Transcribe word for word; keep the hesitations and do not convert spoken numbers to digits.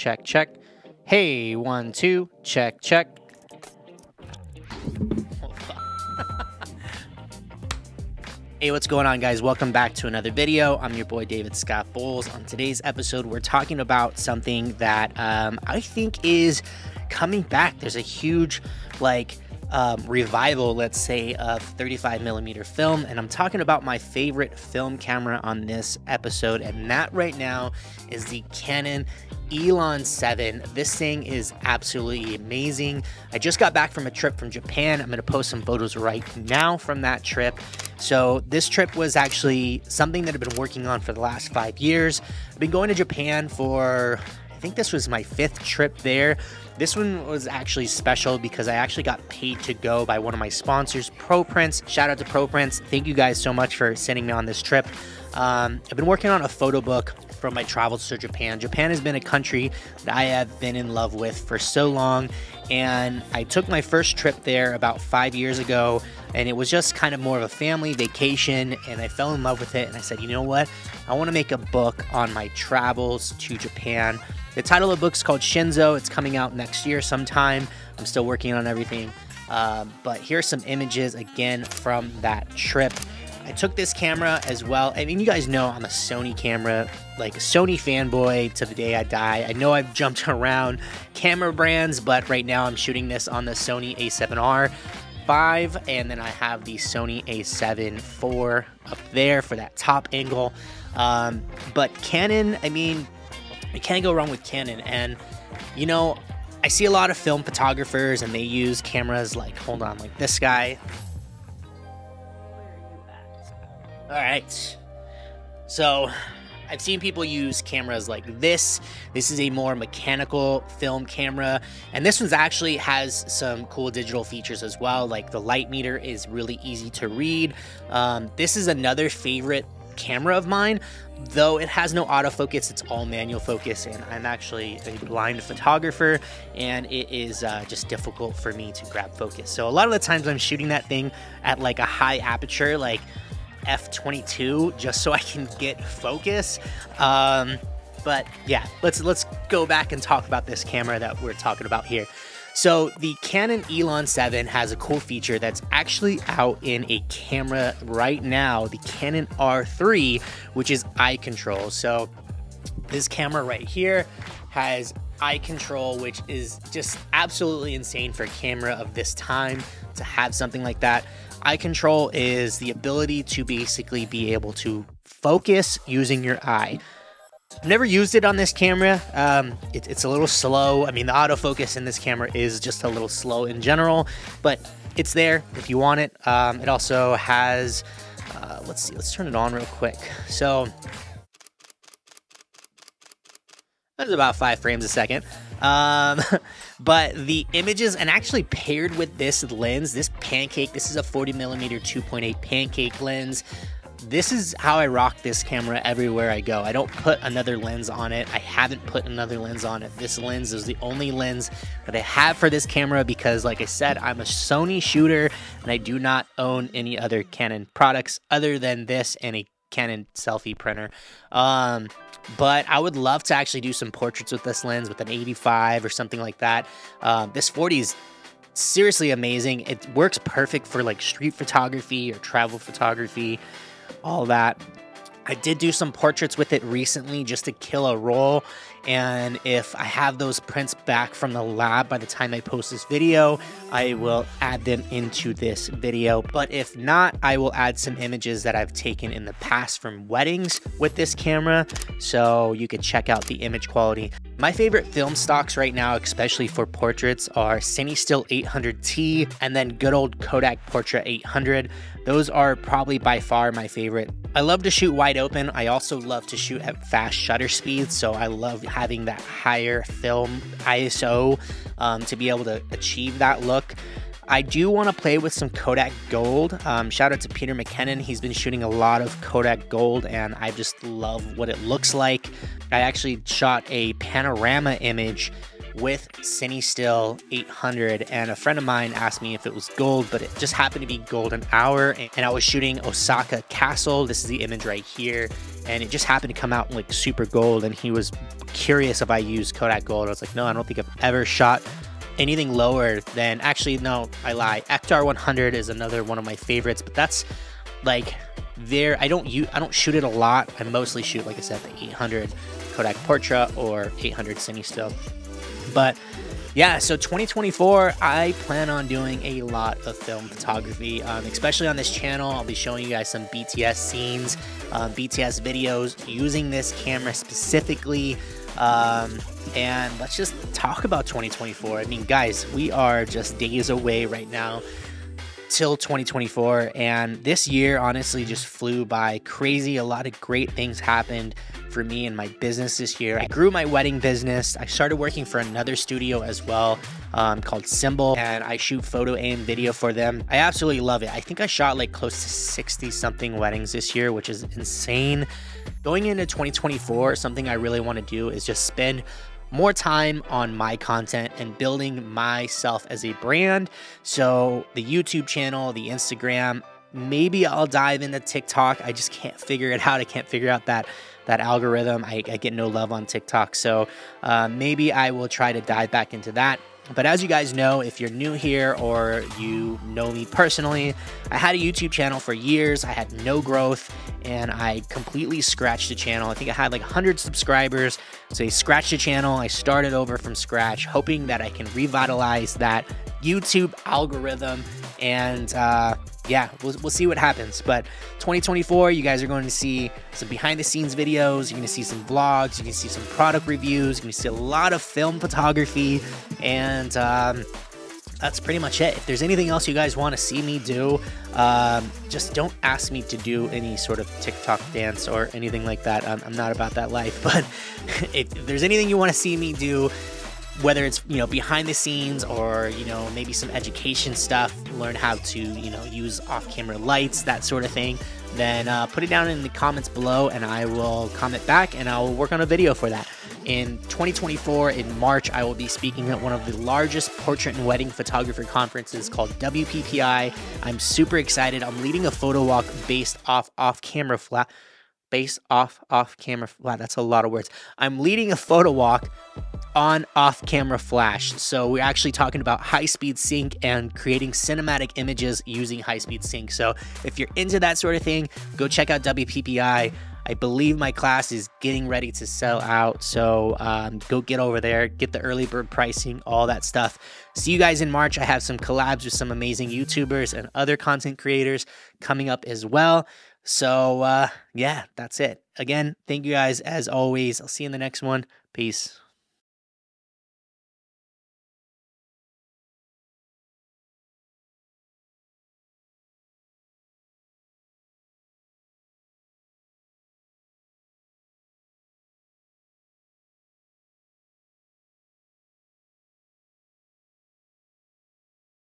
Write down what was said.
check, check. Hey, one, two, check, check. Hey, what's going on, guys? Welcome back to another video. I'm your boy David Scott Bowles. On today's episode, we're talking about something that um, I think is coming back. There's a huge, like, um, revival, let's say, of thirty-five millimeter film, and I'm talking about my favorite film camera on this episode, and that right now is the Canon Elan seven. This thing is absolutely amazing. I just got back from a trip from Japan. I'm going to post some photos right now from that trip. So this trip was actually something that I've been working on for the last five years. I've been going to Japan for, I think this was my fifth trip there. This one was actually special because I actually got paid to go by one of my sponsors, ProPrints. Shout out to ProPrints. Thank you guys so much for sending me on this trip. Um, I've been working on a photo book from my travels to Japan. Japan has been a country that I have been in love with for so long, and I took my first trip there about five years ago, and it was just kind of more of a family vacation, and I fell in love with it, and I said, you know what? I want to make a book on my travels to Japan. The title of the book is called Shinzo. It's coming out next year sometime. I'm still working on everything, uh, but here's some images again from that trip. I took this camera as well. I mean, you guys know I'm a Sony camera, like a Sony fanboy to the day I die. I know I've jumped around camera brands, but right now I'm shooting this on the Sony A seven R five, and then I have the Sony A seven four up there for that top angle. Um, but Canon, I mean, you can't go wrong with Canon, and you know, I see a lot of film photographers and they use cameras like, hold on, like this guy. All right, so I've seen people use cameras like this. This is a more mechanical film camera, and this one's actually has some cool digital features as well, like the light meter is really easy to read. Um, this is another favorite camera of mine, though it has no autofocus, it's all manual focus, and I'm actually a blind photographer, and it is uh, just difficult for me to grab focus. So a lot of the times I'm shooting that thing at like a high aperture, like F twenty-two, just so I can get focus. Um, but yeah, let's let's go back and talk about this camera that we're talking about here. So the Canon Elan seven has a cool feature that's actually out in a camera right now, the Canon R three, which is eye control. So this camera right here has eye control, which is just absolutely insane for a camera of this time to have something like that. Eye control is the ability to basically be able to focus using your eye. I've never used it on this camera. Um, it, it's a little slow. I mean, the autofocus in this camera is just a little slow in general, but it's there if you want it. Um, it also has, uh, let's see, let's turn it on real quick. So that's about five frames a second. Um, but the images, and actually paired with this lens, this pancake, this is a forty millimeter two point eight pancake lens. This is how I rock this camera everywhere I go. I don't put another lens on it. I haven't put another lens on it. This lens is the only lens that I have for this camera because, like I said, I'm a Sony shooter and I do not own any other Canon products other than this and a Canon selfie printer. Um, but I would love to actually do some portraits with this lens with an eighty-five or something like that. Um, this forty is seriously amazing. It works perfect for like street photography or travel photography, all that. I did do some portraits with it recently just to kill a roll, and if I have those prints back from the lab by the time I post this video, I will add them into this video. But if not, I will add some images that I've taken in the past from weddings with this camera, so you could check out the image quality. My favorite film stocks right now, especially for portraits, are CineStill eight hundred T and then good old Kodak Portra eight hundred. Those are probably by far my favorite. I love to shoot wide open. I also love to shoot at fast shutter speeds, so I love having that higher film I S O um, to be able to achieve that look. I do want to play with some Kodak Gold. Um, shout out to Peter McKinnon. He's been shooting a lot of Kodak Gold, and I just love what it looks like. I actually shot a panorama image with CineStill eight hundred, and a friend of mine asked me if it was gold, but it just happened to be golden hour, and I was shooting Osaka Castle. This is the image right here, and it just happened to come out in like super gold, and he was curious if I used Kodak Gold. I was like, no, I don't think I've ever shot anything lower than, actually, no, I lie. Ektar one hundred is another one of my favorites, but that's like there. I don't use, I don't shoot it a lot. I mostly shoot, like I said, the eight hundred Kodak Portra or eight hundred CineStill. But yeah, so twenty twenty-four, I plan on doing a lot of film photography, um, especially on this channel. I'll be showing you guys some B T S scenes, um, B T S videos using this camera specifically. Um, and let's just talk about twenty twenty-four. I mean, guys, we are just days away right now till twenty twenty-four, and this year honestly just flew by crazy. A lot of great things happened for me and my business this year. I grew my wedding business. I started working for another studio as well, um, called Symbol, and I shoot photo and video for them. I absolutely love it. I think I shot like close to sixty something weddings this year, which is insane. Going into twenty twenty-four, something I really want to do is just spend more time on my content and building myself as a brand. So the YouTube channel, the Instagram, maybe I'll dive into TikTok. I just can't figure it out. I can't figure out that that algorithm. I, I get no love on TikTok. So uh, maybe I will try to dive back into that. But as you guys know, if you're new here or you know me personally, I had a YouTube channel for years. I had no growth, and I completely scratched the channel. I think I had like one hundred subscribers. So I scratched the channel. I started over from scratch, hoping that I can revitalize that YouTube algorithm. And uh, yeah, we'll, we'll see what happens. But twenty twenty-four, you guys are going to see some behind the scenes videos. You're going to see some vlogs. You're going to see some product reviews. You're going to see a lot of film photography. And um, that's pretty much it. If there's anything else you guys want to see me do, um, just don't ask me to do any sort of TikTok dance or anything like that. I'm, I'm not about that life. But if there's anything you want to see me do, whether it's, you know, behind the scenes or, you know, maybe some education stuff, learn how to, you know, use off-camera lights, that sort of thing, then uh, put it down in the comments below, and I will comment back, and I'll work on a video for that. In twenty twenty-four, in March, I will be speaking at one of the largest portrait and wedding photographer conferences called W P P I. I'm super excited. I'm leading a photo walk based off off-camera flat, based off off-camera flat. That's a lot of words. I'm leading a photo walk on off-camera flash. So we're actually talking about high-speed sync and creating cinematic images using high-speed sync. So if you're into that sort of thing, go check out W P P I. I believe my class is getting ready to sell out, so um, go get over there, get the early bird pricing, all that stuff. See you guys in March. I have some collabs with some amazing YouTubers and other content creators coming up as well. So uh, yeah, that's it. Again, thank you guys as always. I'll see you in the next one. Peace.